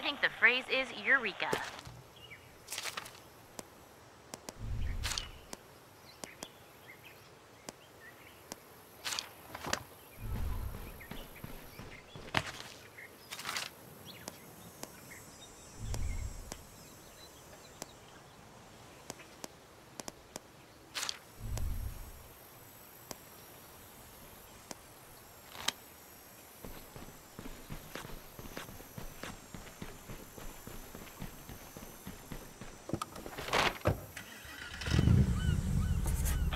I think the phrase is Eureka.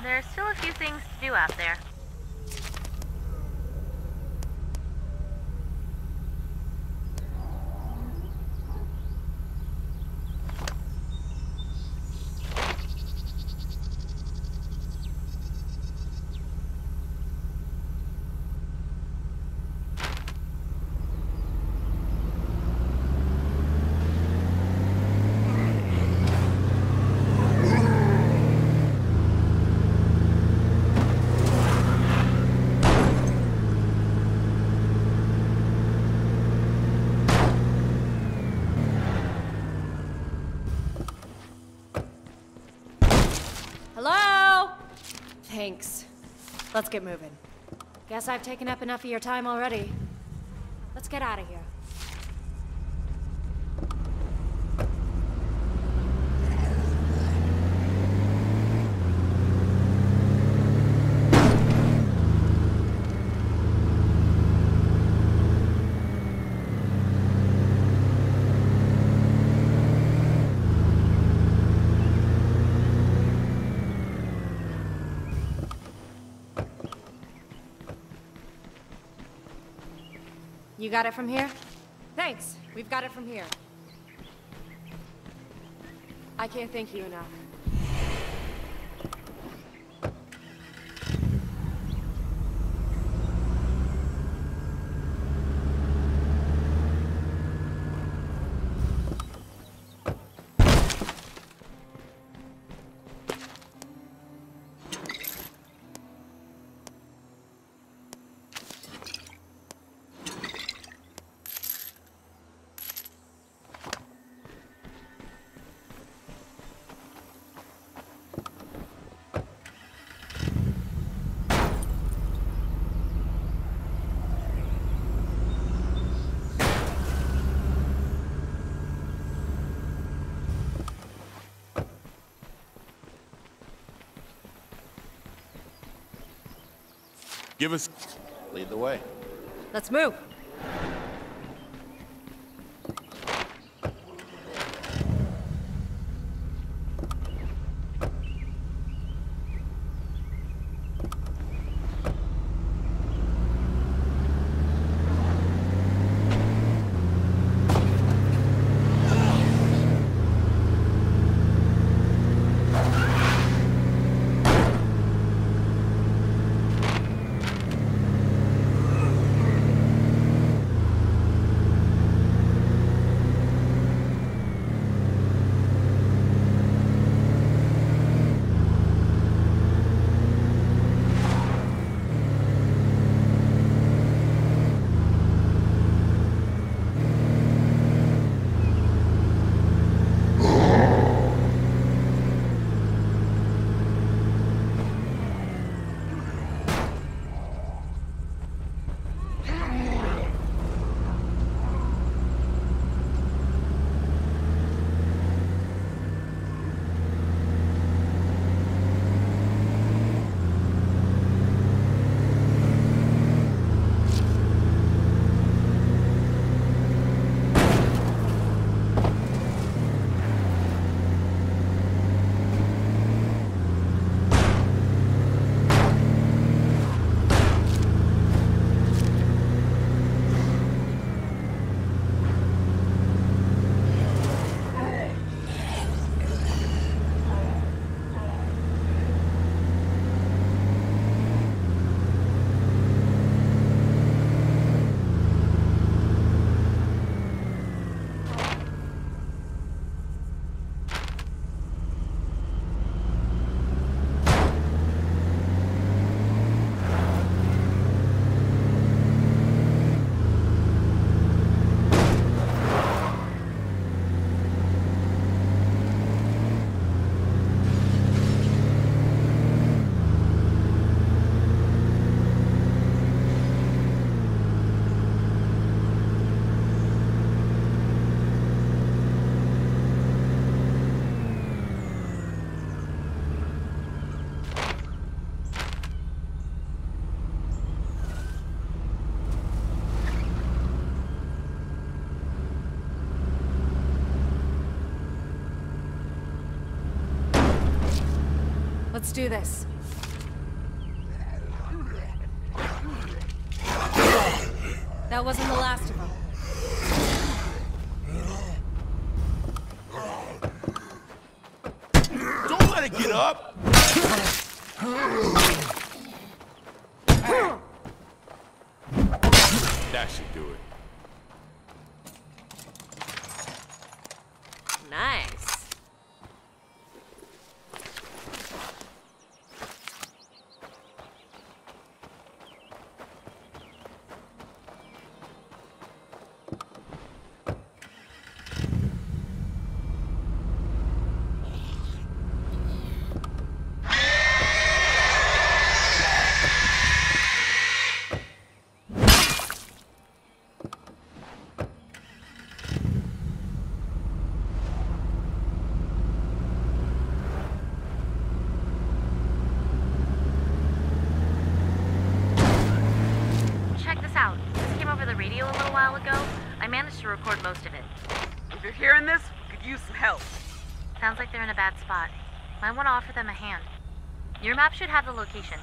There's still a few things to do out there. Thanks. Let's get moving. Guess I've taken up enough of your time already. Let's get out of here. You got it from here? Thanks. We've got it from here. I can't thank you enough. Give us... lead the way. Let's move. Let's do this. That wasn't the last of them. Don't let it get up! That should do it. Nice. I want to offer them a hand. Your map should have the location.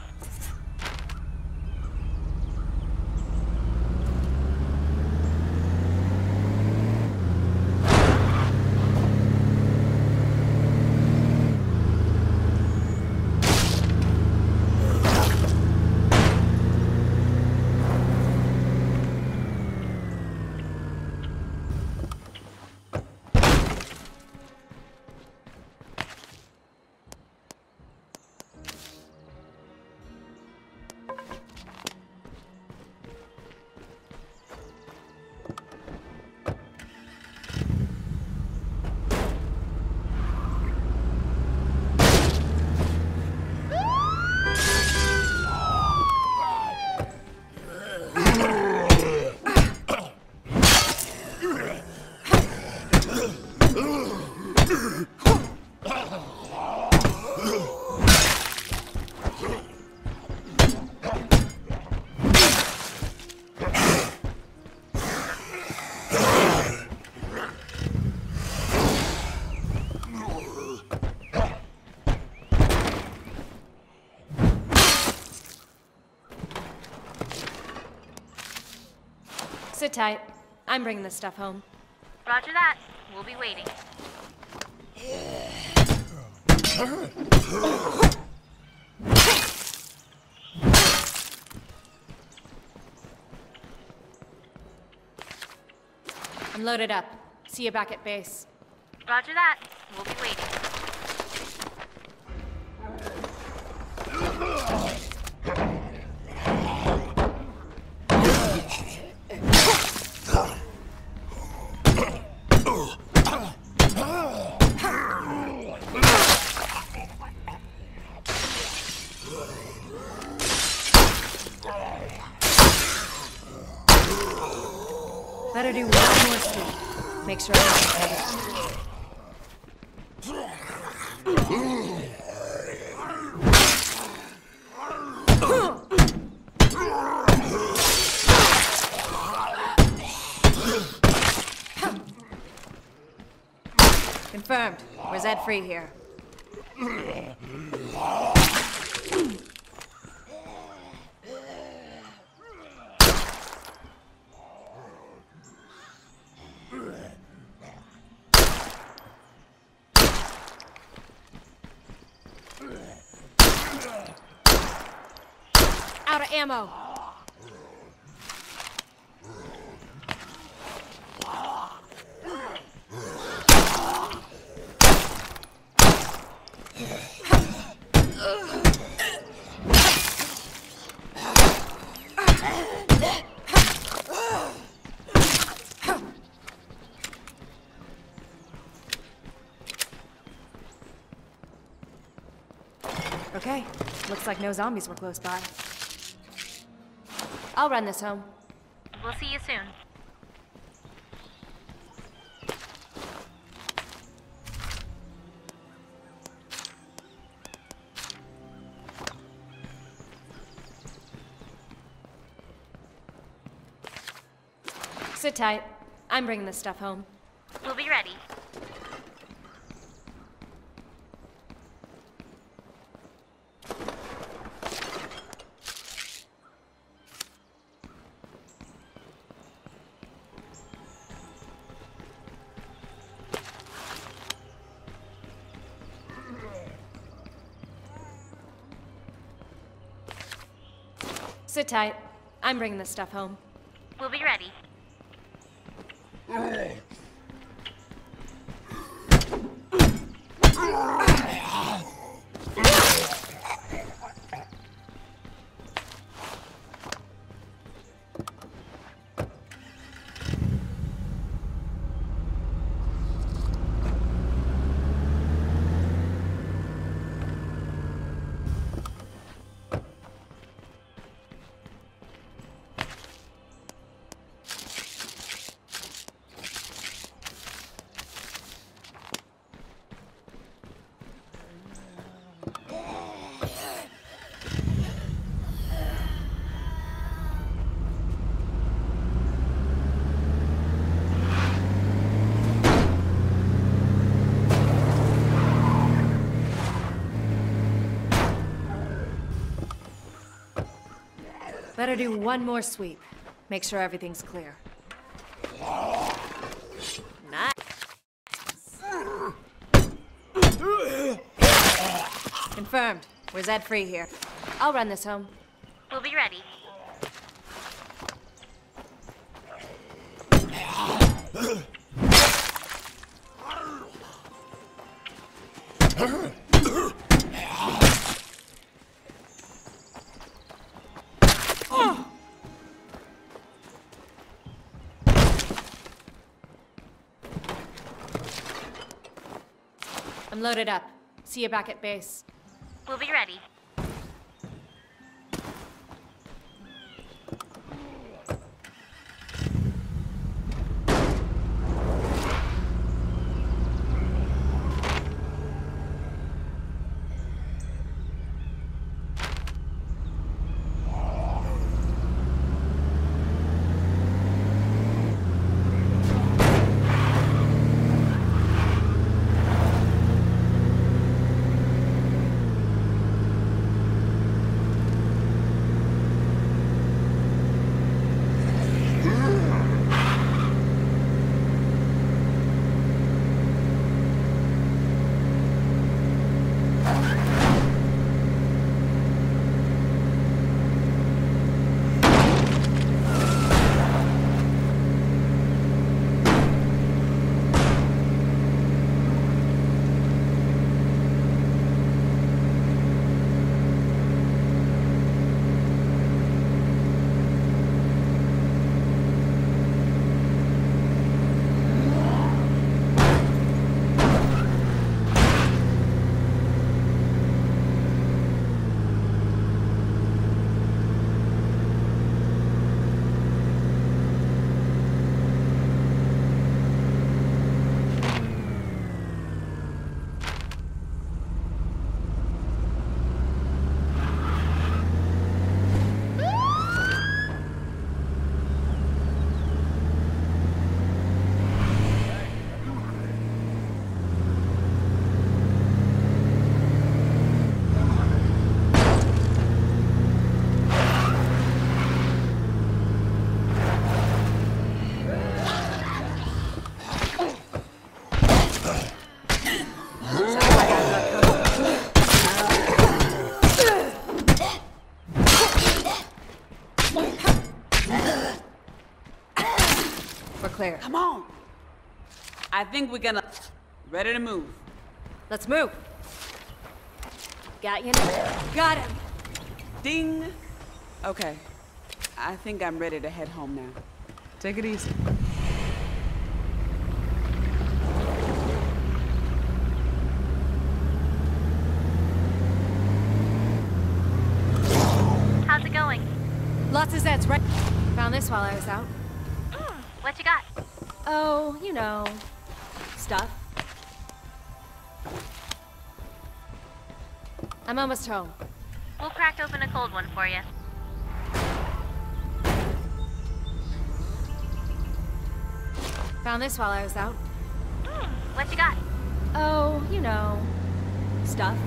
Sit tight. I'm bringing this stuff home. Roger that. We'll be waiting. I'm loaded up. See you back at base. Roger that. We'll be waiting. Better do one more sweep. Make sure I don't have it. Confirmed. We're Zed-free here. Out of ammo. Okay, looks like no zombies were close by. I'll run this home. We'll see you soon. Sit tight. I'm bringing this stuff home. We'll be ready. Sit tight. I'm bringing this stuff home. We'll be ready. Better do one more sweep. Make sure everything's clear. Nice. Confirmed. We're Zed free here. I'll run this home. We'll be ready. I'm loaded up. See you back at base. We'll be ready. Come on! I think we're gonna... Ready to move. Let's move! Got you now. Got him! Ding! Okay. I think I'm ready to head home now. Take it easy. How's it going? Lots of Zeds, right? Found this while I was out. What you got? Oh, you know, stuff. I'm almost home. We'll crack open a cold one for you. Found this while I was out. What you got? Oh, you know, stuff.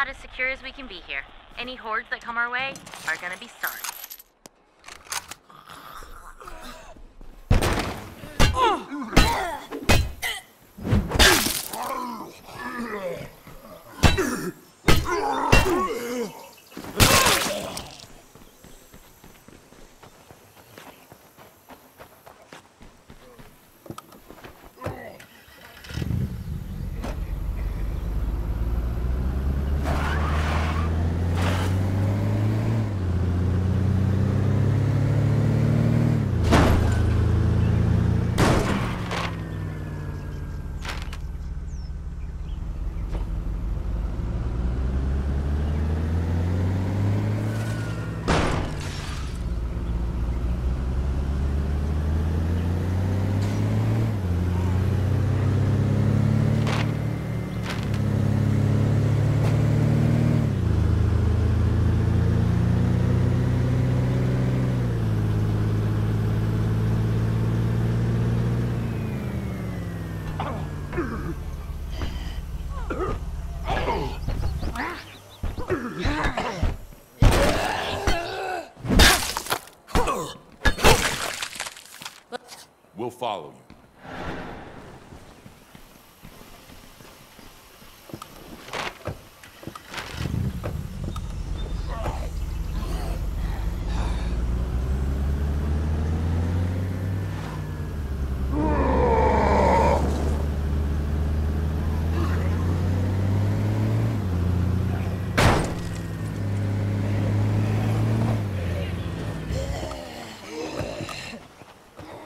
about as secure as we can be here. Any hordes that come our way are gonna be starved. We'll follow you.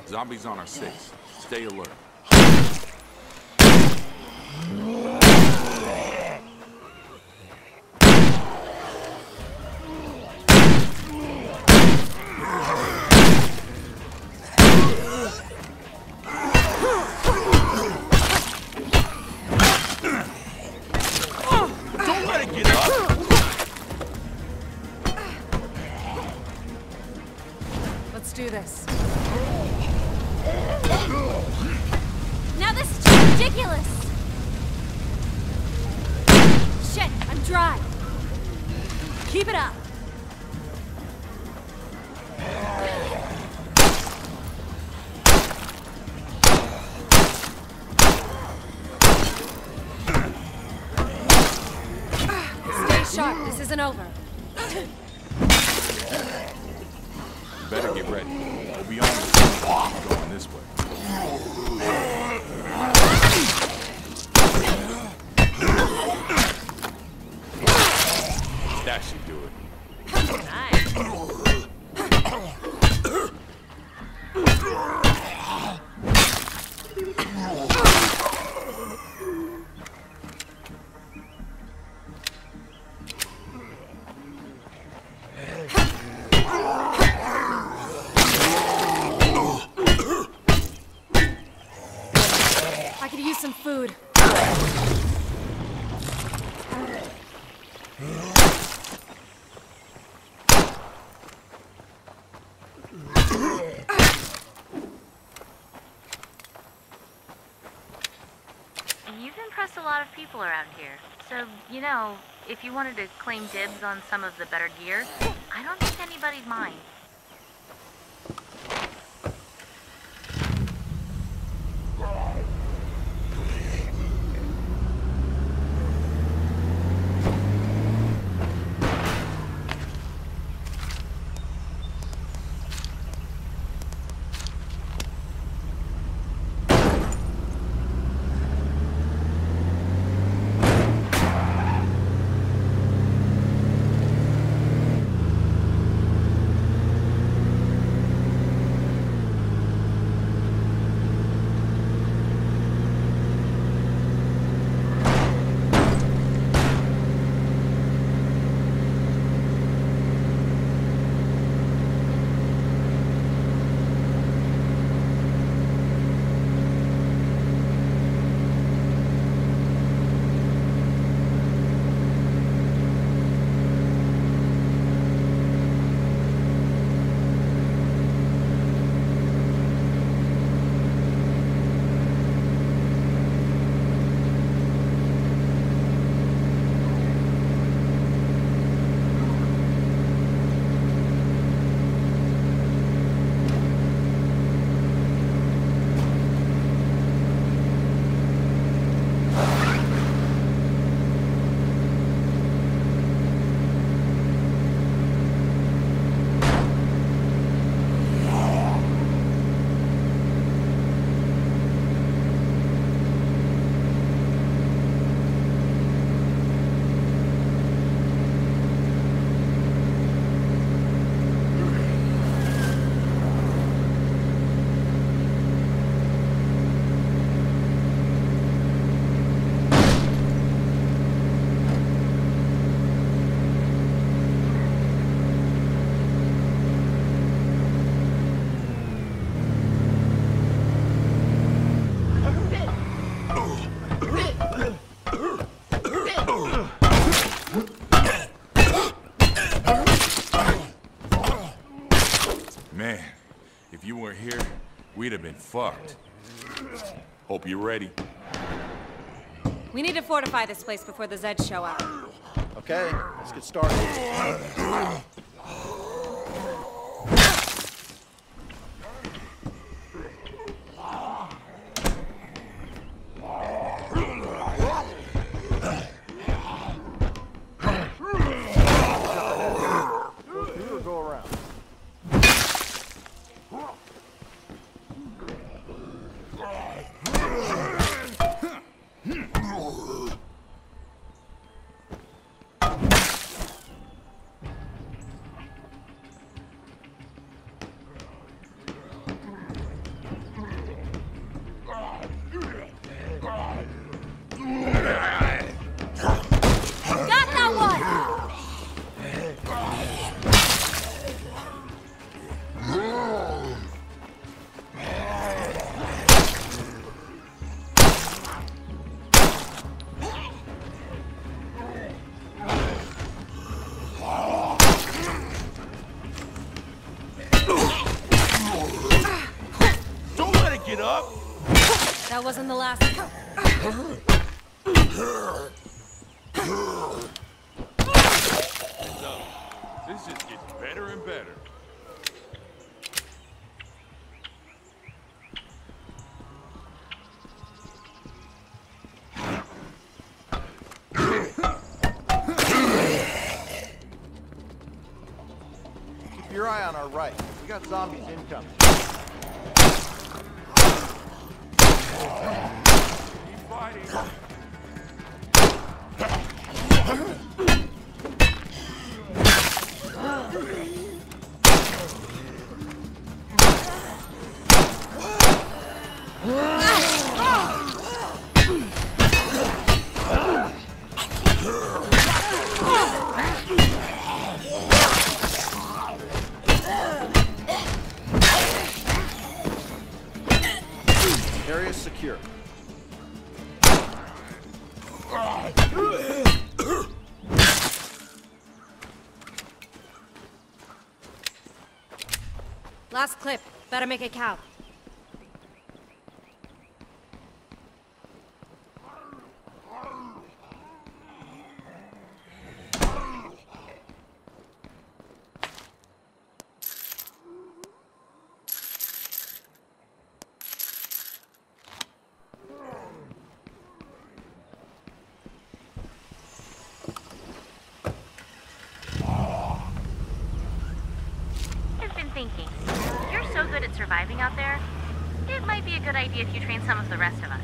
Zombies on our 6. Stay alert. Keep it up! Stay sharp, this isn't over. Better get ready. We'll be going this way. That should do it. I could use some food. A lot of people around here, so you know, if you wanted to claim dibs on some of the better gear, I don't think anybody'd mind. If you weren't here, we'd have been fucked. Hope you're ready. We need to fortify this place before the Zeds show up. Okay, let's get started. That wasn't the last one. So, this just gets better and better. Keep your eye on our right. We got zombies incoming. Area secure. Last clip. Better make it count. Thinking. You're so good at surviving out there, it might be a good idea if you train some of the rest of us.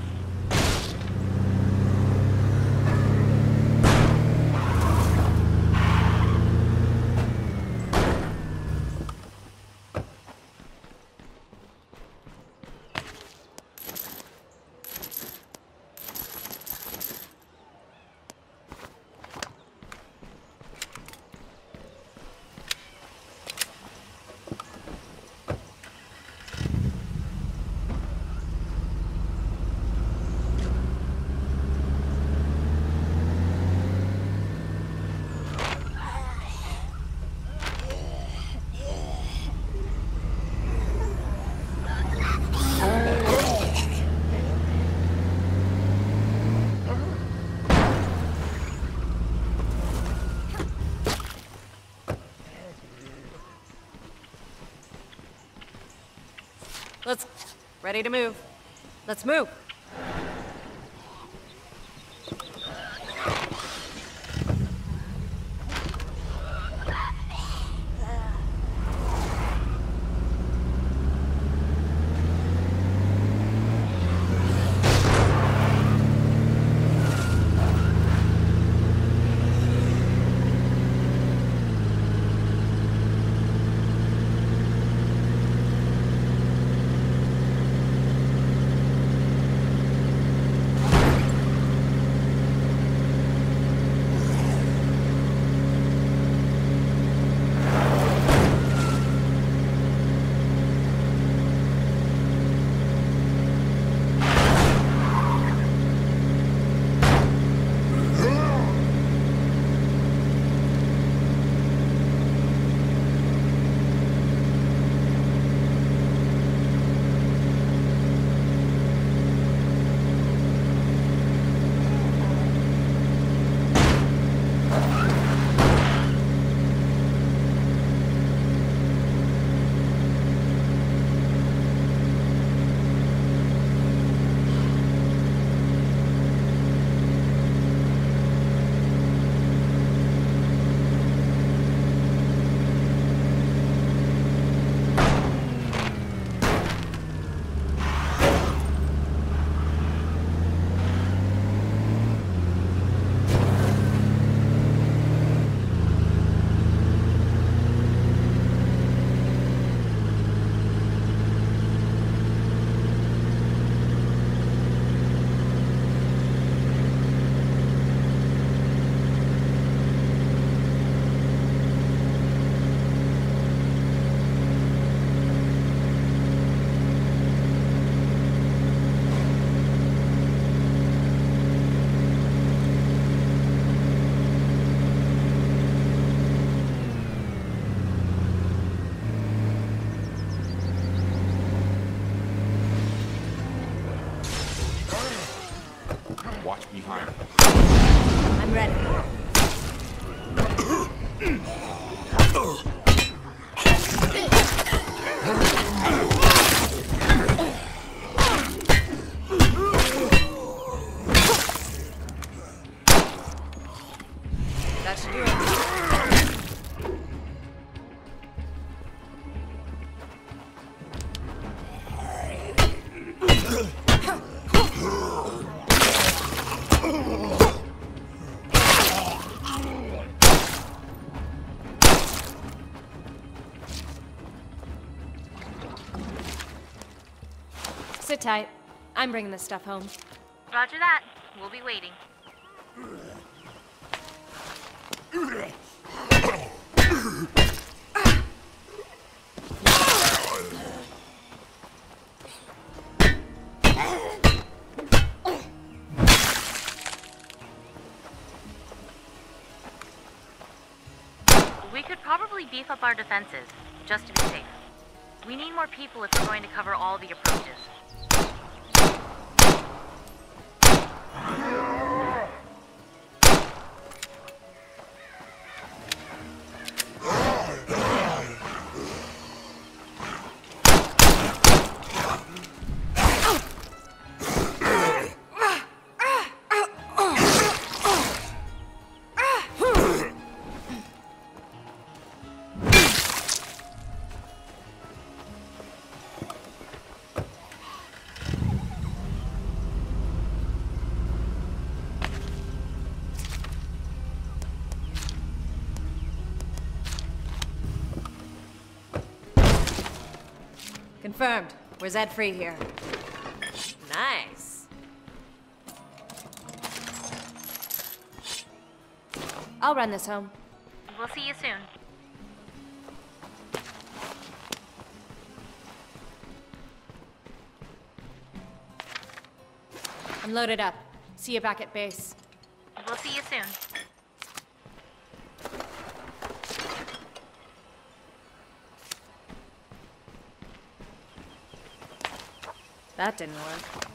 Ready to move. Let's move. Sit tight. I'm bringing this stuff home. Roger that. We'll be waiting. We could probably beef up our defenses, just to be safe. We need more people if we're going to cover all the approaches. Confirmed. We're Zed-free here. Nice. I'll run this home. We'll see you soon. I'm loaded up. See you back at base. We'll see you soon. That didn't work.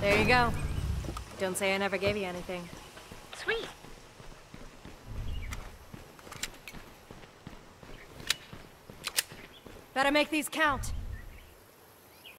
There you go. Don't say I never gave you anything. Sweet. Better make these count.